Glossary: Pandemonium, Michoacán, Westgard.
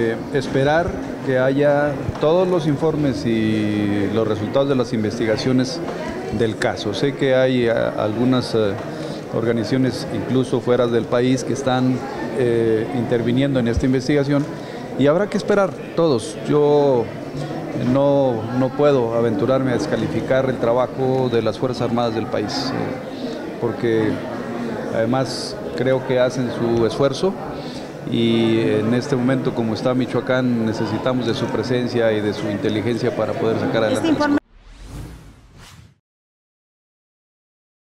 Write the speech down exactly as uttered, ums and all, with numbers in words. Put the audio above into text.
Eh, esperar que haya todos los informes y los resultados de las investigaciones del caso. Sé que hay a, algunas eh, organizaciones, incluso fuera del país, que están eh, interviniendo en esta investigación y habrá que esperar todos. Yo no, no puedo aventurarme a descalificar el trabajo de las Fuerzas Armadas del país, eh, porque además creo que hacen su esfuerzo. Y en este momento, como está Michoacán, necesitamos de su presencia y de su inteligencia para poder sacar adelante las cosas.